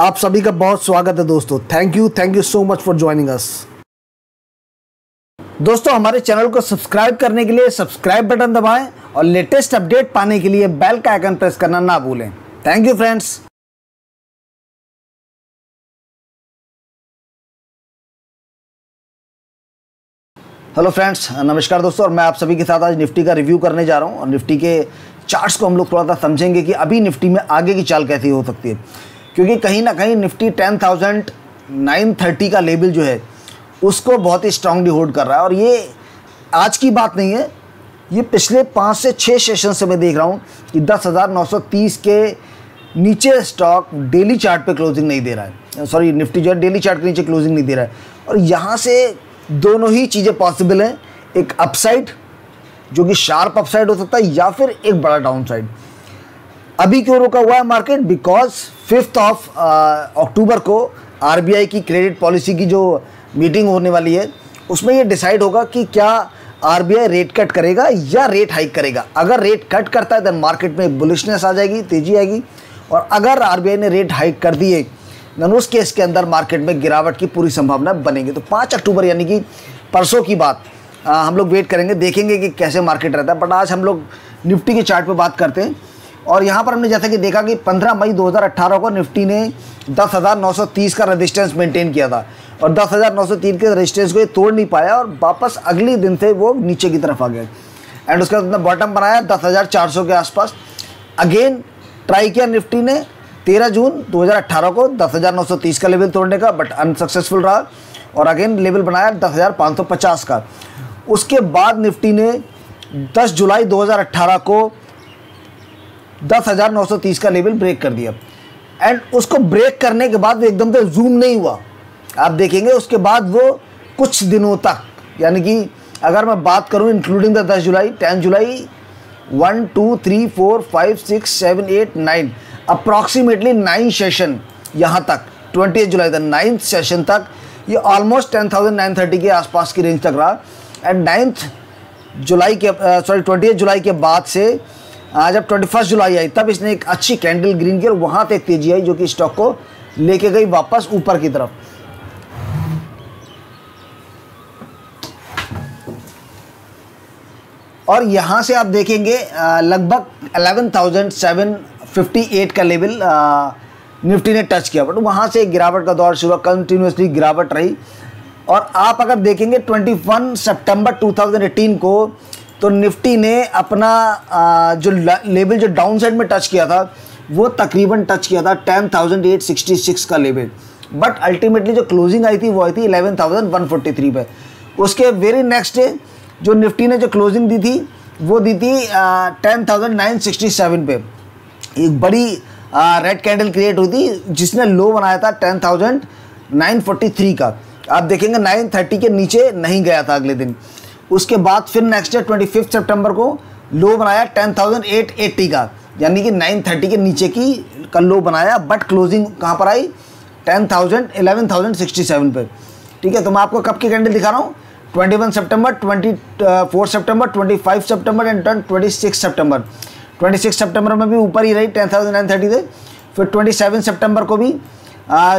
आप सभी का बहुत स्वागत है दोस्तों। Thank you so much for joining us. दोस्तों हमारे चैनल को सब्सक्राइब करने के लिए सब्सक्राइब बटन दबाएं और लेटेस्ट अपडेट पाने के लिए बेल का आइकन प्रेस करना ना भूलें। Thank you friends. Hello friends, नमस्कार दोस्तों। और मैं आप सभी के साथ आज निफ्टी का रिव्यू करने जा रहा हूं और निफ्टी के चार्ट्स को हम लोग थोड़ा सा समझेंगे कि अभी निफ्टी में आगे की चाल कैसी हो सकती है, क्योंकि कहीं ना कहीं निफ्टी 10,930 का लेवल जो है उसको बहुत ही स्ट्रांगली होल्ड कर रहा है। और ये आज की बात नहीं है, ये पिछले 5 से 6 सेशन से मैं देख रहा हूँ कि 10,930 के नीचे स्टॉक डेली चार्ट पर क्लोजिंग नहीं दे रहा है, सॉरी निफ्टी जो है डेली चार्ट के नीचे क्लोजिंग नहीं दे रहा है। और यहाँ से दोनों ही चीज़ें पॉसिबल हैं, एक अपसाइड जो कि शार्प अपसाइड हो सकता है या फिर एक बड़ा डाउनसाइड। अभी क्यों रुका हुआ है मार्केट? बिकॉज 5 अक्टूबर को आरबीआई की क्रेडिट पॉलिसी की जो मीटिंग होने वाली है उसमें ये डिसाइड होगा कि क्या आरबीआई रेट कट करेगा या रेट हाइक करेगा। अगर रेट कट करता है तो मार्केट में बुलिशनेस आ जाएगी, तेज़ी आएगी, और अगर आरबीआई ने रेट हाइक कर दिए न उस केस के अंदर मार्केट में गिरावट की पूरी संभावना बनेगी। तो 5 अक्टूबर यानी कि परसों की बात हम लोग वेट करेंगे, देखेंगे कि कैसे मार्केट रहता है। बट आज हम लोग निफ्टी के चार्ट पे बात करते हैं। और यहाँ पर हमने जैसा कि देखा कि 15 मई 2018 को निफ्टी ने 10,930 का रजिस्टेंस मेंटेन किया था और 10,903 के रजिस्टेंस को ये तोड़ नहीं पाया और वापस अगले दिन से वो नीचे की तरफ आ गया। एंड उसके बाद अपना बॉटम बनाया 10,400 के आसपास। अगेन ट्राई किया निफ्टी ने 13 जून 2018 को 10,930 का लेवल तोड़ने का, बट अनसक्सेसफुल रहा। और अगेन लेवल बनाया 10,550 का। उसके बाद निफ्टी ने 10 जुलाई 2018 को 10,930 का लेवल ब्रेक कर दिया। एंड उसको ब्रेक करने के बाद एकदम से जूम नहीं हुआ, आप देखेंगे उसके बाद वो कुछ दिनों तक, यानी कि अगर मैं बात करूँ इंक्लूडिंग द 10 जुलाई, 10 जुलाई 1 2 3 4 5 6 7 8 9 अप्रॉक्सीमेटली 9 सेशन, यहाँ तक 28 जुलाई तक 9th सेशन तक ये ऑलमोस्ट 10,930 के आसपास की रेंज तक रहा। एंड 9 जुलाई के 28 जुलाई के बाद से जब 21 जुलाई आई तब इसने एक अच्छी कैंडल ग्रीन की और वहाँ तक तेजी आई जो कि स्टॉक को लेके गई वापस ऊपर की तरफ। और यहाँ से आप देखेंगे लगभग 11,758 का लेवल निफ्टी ने टच किया, बट वहाँ से गिरावट का दौर शुरू हुआ, कंटिन्यूसली गिरावट रही। और आप अगर देखेंगे 21 सितंबर 2018 को तो निफ्टी ने अपना जो लेवल जो डाउन साइड में टच किया था वो तकरीबन टच किया था 10,866 का लेवल, बट अल्टीमेटली जो क्लोजिंग आई थी वो आई थी 11,143 पे। उसके वेरी नेक्स्ट डे जो निफ्टी ने जो क्लोजिंग दी थी वो दी थी 10,967 पे। एक बड़ी रेड कैंडल क्रिएट हुई थी जिसने लो बनाया था 10,943 का। आप देखेंगे 930 के नीचे नहीं गया था अगले दिन। उसके बाद फिर नेक्स्ट डे 25 सितंबर को लो बनाया 10,880 का, यानी कि 930 के नीचे की का लो बनाया, बट क्लोजिंग कहाँ पर आई 11,067 पे। ठीक है, तो मैं आपको कब की कैंडल दिखा रहा हूँ, 21 सितंबर, 24 सितंबर, 25 सितंबर एंड 26 सितंबर। 26 सितंबर में भी ऊपर ही रही 10,930 से। फिर 27 सितंबर को भी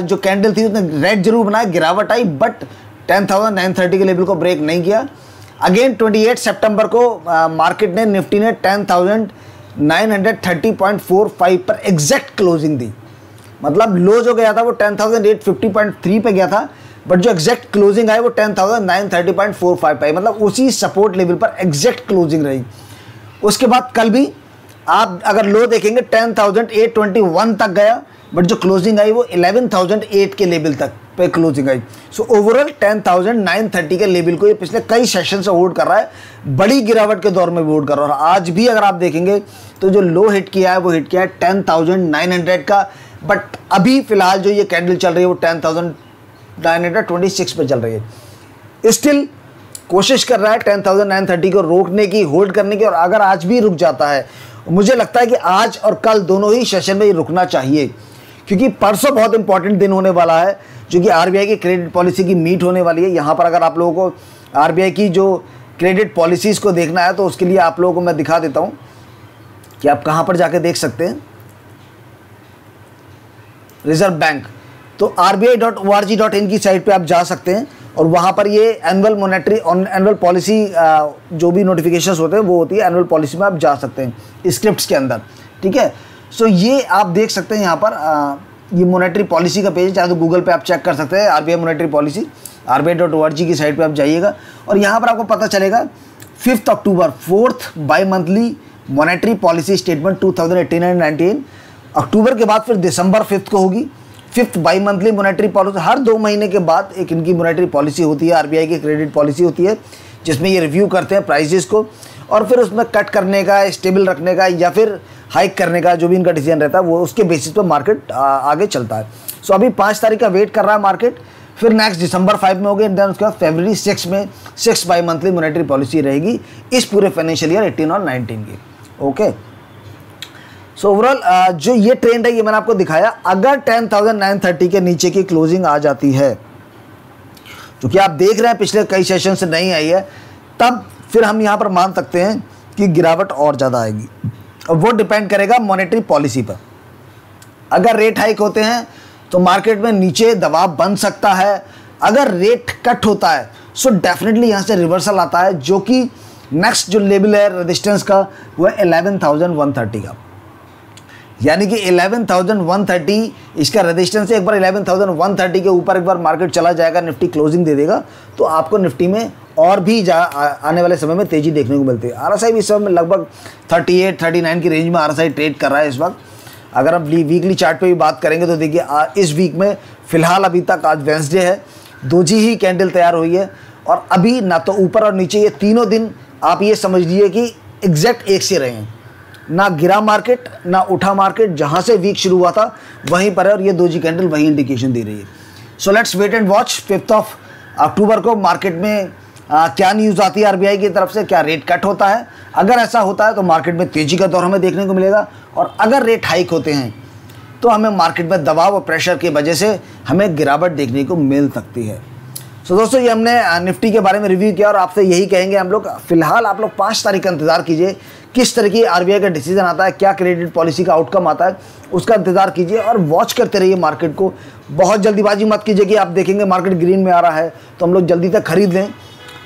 जो कैंडल थी उसने रेड जरूर बनाया, गिरावट आई, बट 10,930 के लेवल को ब्रेक नहीं किया। अगेन 28 सितंबर को मार्केट ने निफ्टी ने 10,930.45 पर एग्जैक्ट क्लोजिंग दी, मतलब लो जो गया था वो 10,850.3 पे गया था, बट जो एग्जैक्ट क्लोजिंग आई वो 10,930.45 पे, मतलब उसी सपोर्ट लेवल पर एग्जैक्ट क्लोजिंग रही। उसके बाद कल भी आप अगर लो देखेंगे 10,821 तक गया, बट जो क्लोजिंग आई वो 11,008 के लेवल तक पे क्लोजिंग आई। सो ओवरऑल 10,930 के लेवल को ये पिछले कई सेशन से होल्ड कर रहा है, बड़ी गिरावट के दौर में भी होल्ड कर रहा है। आज भी अगर आप देखेंगे तो जो लो हिट किया है वो हिट किया है 10,900 का, बट अभी फिलहाल जो ये कैंडल चल रही है वो 10,926 पे चल रही है। स्टिल कोशिश कर रहा है 10,930 को रोकने की, होल्ड करने की। और अगर आज भी रुक जाता है, मुझे लगता है कि आज और कल दोनों ही सेशन में ही रुकना चाहिए, क्योंकि परसों बहुत इंपॉर्टेंट दिन होने वाला है जो कि आरबीआई की क्रेडिट पॉलिसी की मीट होने वाली है। यहाँ पर अगर आप लोगों को आरबीआई की जो क्रेडिट पॉलिसीज़ को देखना है तो उसके लिए आप लोगों को मैं दिखा देता हूँ कि आप कहाँ पर जाके देख सकते हैं। रिजर्व बैंक, तो RBI.org.in की साइट पे आप जा सकते हैं और वहाँ पर ये एनुअल मॉनेटरी एनुअल पॉलिसी जो भी नोटिफिकेशंस होते हैं वो होती है, एनुअल पॉलिसी में आप जा सकते हैं स्क्रिप्ट्स के अंदर, ठीक है। सो ये आप देख सकते हैं यहाँ पर ये मॉनेटरी पॉलिसी का पेज, चाहे तो गूगल पे आप चेक कर सकते हैं RBI मॉनेटरी पॉलिसी, RBI.org की साइट पे आप जाइएगा और यहाँ पर आपको पता चलेगा 5 अक्टूबर fourth bi monthly monetary policy statement 2018 and 19। अक्टूबर के बाद फिर दिसंबर 5 को होगी fifth bi monthly monetary policy. हर 2 महीने के बाद एक इनकी मॉनेटरी पॉलिसी होती है, RBI की क्रेडिट पॉलिसी होती है जिसमें ये रिव्यू करते हैं प्राइसेस को और फिर उसमें कट करने का, स्टेबल रखने का या फिर हाइक करने का जो भी इनका डिसीजन रहता है वो उसके बेसिस पर मार्केट आगे चलता है। सो अभी 5 तारीख का वेट कर रहा है मार्केट, फिर नेक्स्ट दिसंबर 5 में होगी, देन उसके बाद फरवरी 6 में 6 बाई मंथली मॉनेटरी पॉलिसी रहेगी इस पूरे फाइनेंशियल ईयर 18 और 19 की, ओके। सो ओवरऑल जो ये ट्रेंड है ये मैंने आपको दिखाया, अगर 10,930 के नीचे की क्लोजिंग आ जाती है जो कि आप देख रहे हैं पिछले कई सेशन से नहीं आई है, तब फिर हम यहाँ पर मान सकते हैं कि गिरावट और ज़्यादा आएगी और वो डिपेंड करेगा मॉनेटरी पॉलिसी पर। अगर रेट हाइक होते हैं तो मार्केट में नीचे दबाव बन सकता है, अगर रेट कट होता है सो डेफिनेटली यहाँ से रिवर्सल आता है जो कि नेक्स्ट जो लेवल है रेजिस्टेंस का वो 11,130 का, यानी कि 11,130 इसका रेजिस्टेंस है। एक बार 11,130 के ऊपर एक बार मार्केट चला जाएगा, निफ्टी क्लोजिंग दे देगा तो आपको निफ्टी में और भी आने वाले समय में तेज़ी देखने को मिलती है। RSI भी इस समय लगभग 38-39 की रेंज में RSI ट्रेड कर रहा है इस वक्त। अगर आप वीकली चार्ट पे भी बात करेंगे तो देखिए इस वीक में फ़िलहाल अभी तक आज वेंसडे है, 2 ही कैंडल तैयार हुई है और अभी ना तो ऊपर और नीचे, ये तीनों दिन आप ये समझ लीजिए कि एग्जैक्ट एक से रहे हैं, ना गिरा मार्केट ना उठा मार्केट, जहाँ से वीक शुरू हुआ था वहीं पर है और ये 2 कैंडल वही इंडिकेशन दे रही है। So let's wait and watch 5 अक्टूबर को मार्केट में क्या न्यूज़ आती है RBI की तरफ से, क्या रेट कट होता है। अगर ऐसा होता है तो मार्केट में तेज़ी का दौर हमें देखने को मिलेगा और अगर रेट हाइक होते हैं तो हमें मार्केट में दबाव और प्रेशर की वजह से हमें गिरावट देखने को मिल सकती है। सो दोस्तों ये हमने निफ्टी के बारे में रिव्यू किया और आपसे यही कहेंगे हम लोग, फ़िलहाल आप लोग 5 तारीख का इंतज़ार कीजिए, किस तरह की RBI का डिसीजन आता है, क्या क्रेडिट पॉलिसी का आउटकम आता है उसका इंतज़ार कीजिए और वॉच करते रहिए मार्केट को। बहुत जल्दीबाजी मत कीजिए कि आप देखेंगे मार्केट ग्रीन में आ रहा है तो हम लोग जल्दी तक खरीद लें।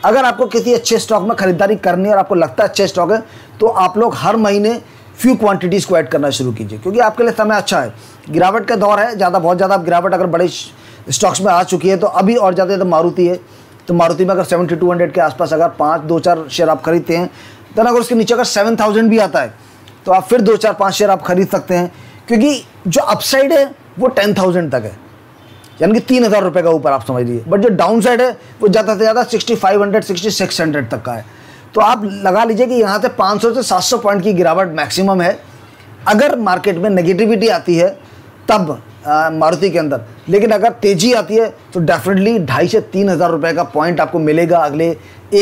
अगर आपको किसी अच्छे स्टॉक में ख़रीदारी करनी है और आपको लगता है अच्छे स्टॉक है तो आप लोग हर महीने फ्यू क्वांटिटीज़ को ऐड करना शुरू कीजिए, क्योंकि आपके लिए समय अच्छा है, गिरावट का दौर है, ज़्यादा बहुत ज़्यादा गिरावट अगर बड़े स्टॉक्स में आ चुकी है तो अभी और ज़्यादा। तो मारुति है, तो मारुति में अगर 7200 के आसपास अगर 5-4 शेयर आप खरीदते हैं, तो अगर उसके नीचे अगर 7000 भी आता है तो आप फिर 2-4-5 शेयर आप खरीद सकते हैं, क्योंकि जो अपसाइड है वो 10,000 तक है, यानी कि 3,000 रुपये का ऊपर आप समझ लीजिए, बट जो डाउन साइड है वो ज़्यादा से ज़्यादा 6,500-6,600 तक का है। तो आप लगा लीजिए कि यहाँ से 500 से 700 पॉइंट की गिरावट मैक्सिमम है। अगर मार्केट में नेगेटिविटी आती है तब मारुति के अंदर, लेकिन अगर तेज़ी आती है तो डेफिनेटली 2,500 से 3,000 रुपये का पॉइंट आपको मिलेगा अगले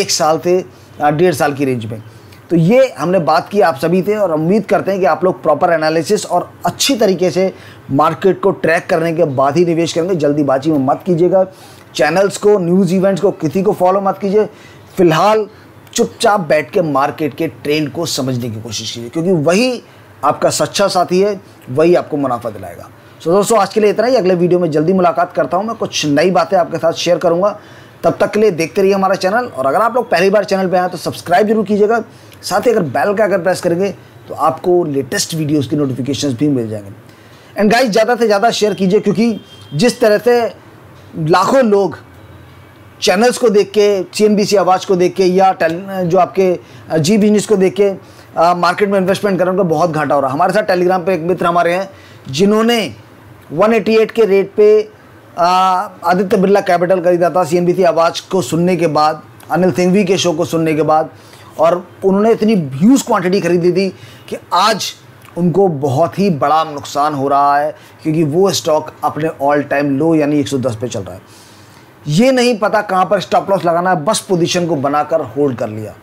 1 साल से 1.5 साल की रेंज में। तो ये हमने बात की आप सभी से और उम्मीद करते हैं कि आप लोग प्रॉपर एनालिसिस और अच्छी तरीके से मार्केट को ट्रैक करने के बाद ही निवेश करेंगे, जल्दीबाजी में मत कीजिएगा। चैनल्स को, न्यूज़ इवेंट्स को, किसी को फॉलो मत कीजिए, फ़िलहाल चुपचाप बैठ के मार्केट के ट्रेंड को समझने की कोशिश कीजिए, क्योंकि वही आपका सच्चा साथी है, वही आपको मुनाफा दिलाएगा। सो दोस्तों आज के लिए इतना ही, अगले वीडियो में जल्दी मुलाकात करता हूँ, मैं कुछ नई बातें आपके साथ शेयर करूँगा, तब तक के लिए देखते रहिए हमारा चैनल। और अगर आप लोग पहली बार चैनल पे आए तो सब्सक्राइब जरूर कीजिएगा, साथ ही अगर बेल का अगर प्रेस करेंगे तो आपको लेटेस्ट वीडियोस की नोटिफिकेशंस भी मिल जाएंगे। एंड गाइस ज़्यादा से ज़्यादा शेयर कीजिए, क्योंकि जिस तरह से लाखों लोग चैनल्स को देख के, CNBC आवाज़ को देख के या जो आपके जी बिजनेस को देख के मार्केट में इन्वेस्टमेंट करें, उनको बहुत घाटा हो रहा है। हमारे साथ टेलीग्राम पर एक मित्र हमारे हैं जिन्होंने 188 के रेट पर आदित्य बिरला कैपिटल खरीदा था, CNBC आवाज़ को सुनने के बाद, अनिल सिंघवी के शो को सुनने के बाद, और उन्होंने इतनी ह्यूज क्वांटिटी खरीदी थी कि आज उनको बहुत ही बड़ा नुकसान हो रहा है, क्योंकि वो स्टॉक अपने ऑल टाइम लो यानी 110 पे चल रहा है। ये नहीं पता कहाँ पर स्टॉप लॉस लगाना है, बस पोजीशन को बनाकर होल्ड कर लिया।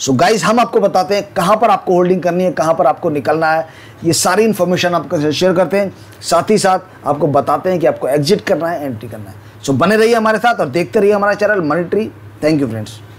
सो गाइज हम आपको बताते हैं कहाँ पर आपको होल्डिंग करनी है, कहाँ पर आपको निकलना है, ये सारी इन्फॉर्मेशन आपके साथ शेयर करते हैं, साथ ही साथ आपको बताते हैं कि आपको एग्जिट करना है, एंट्री करना है। सो बने रहिए हमारे साथ और देखते रहिए हमारा channel monetary. Thank you friends.